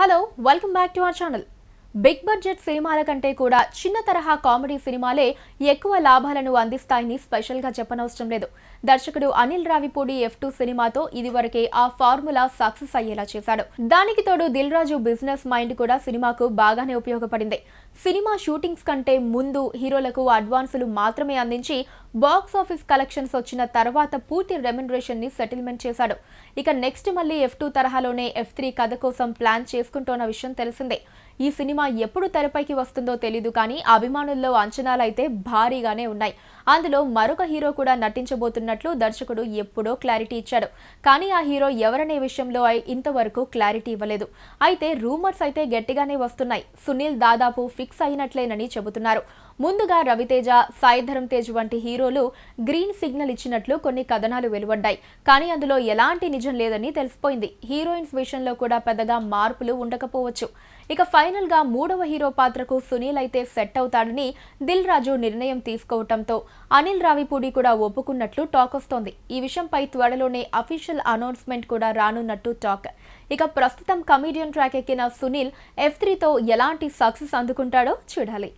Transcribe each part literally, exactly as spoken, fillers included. hello welcome back to our channel big budget సినిమాల కంటే కూడా చిన్న తరహా కామెడీ సినిమాలే ఎక్కువ లాభాలను అందిస్తాయని స్పెషల్ గా చెప్పనవసరం లేదు దర్శకుడు అనిల్ రావిపూడి ఎఫ్ టూ సినిమాతో ఇదివరకే ఆ ఫార్ములా సక్సెస్ అయ్యేలా చేశాడు దానికి తోడు దిల్రాజు బిజినెస్ మైండ్ కూడా సినిమాకు బాగానే ఉపయోగపడింది సినిమా షూటింగ్స్ కంటే ముందు హీరోలకు అడ్వాన్సులు మాత్రమే అందించి బాక్స్ ఆఫీస్ కలెక్షన్స్ వచ్చిన తర్వాత పూర్తి రెమ్యునరేషన్ ని సెటిల్మెంట్ చేశాడు ఇక నెక్స్ట్ మళ్ళీ ఎఫ్ టూ తరహాలోనే ఎఫ్ త్రీ కథ కోసం ప్లాన్ చేసుకుంటోన్న విషయం తెలిసిందే ఈ సినిమా ఎప్పుడు తెరపైకి వస్తుందో తెలియదు కానీ అభిమానుల్లో అంచనాలు అయితే భారీగానే ఉన్నాయి అందులో మరొక హీరో కూడా నటించబోతున్నట్లు దర్శకుడు ఎప్పుడో క్లారిటీ ఇచ్చాడు కానీ ఆ హీరో ఎవరనే విషయంలో ఇంతవరకు క్లారిటీ ఇవ్వలేదు అయితే రూమర్స్ అయితే గట్టిగానే వస్తున్నాయి సునీల్ దాదాపు ఫిక్స్ అయినట్లేనని చెబుతున్నారు ముందుగా రవితేజ సాయి ధరం తేజ్ వంటి హీరోలు గ్రీన్ సిగ్నల్ ఇచ్చినట్లు కొన్ని కథనాలు వెలువడ్డాయి కానీ అందులో ఎలాంటి నిజం లేదని తెలిసిపోయింది హీరోయిన్స్ విషయంలో కూడా పెద్దగా మార్పులు ఉండకపోవచ్చు ఇక ఫైనల్ గా మూడవ హీరో పాత్రకు సునీల్ అయితే సెట్ అవుతాడని దిల్రాజు నిర్ణయం తీసుకోవడంతో అనిల్ రావిపూడి కూడా ఒప్పుకున్నట్లు టాక్ వస్తోంది ఈ విషయంపై త్వరలోనే అఫీషియల్ అనౌన్స్మెంట్ కూడా రానున్నట్టు టాక్ ఇక ప్రస్తుతం కమీడియన్ ట్రాక్ ఎక్కిన సునీల్ ఎఫ్ త్రీ తో ఎలాంటి సక్సెస్ అందుకుంటాడో చూడాలి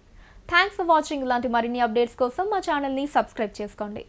థ్యాంక్స్ ఫర్ వాచింగ్ ఇలాంటి మరిన్ని అప్డేట్స్ కోసం మా ఛానల్ ని సబ్స్క్రైబ్ చేసుకోండి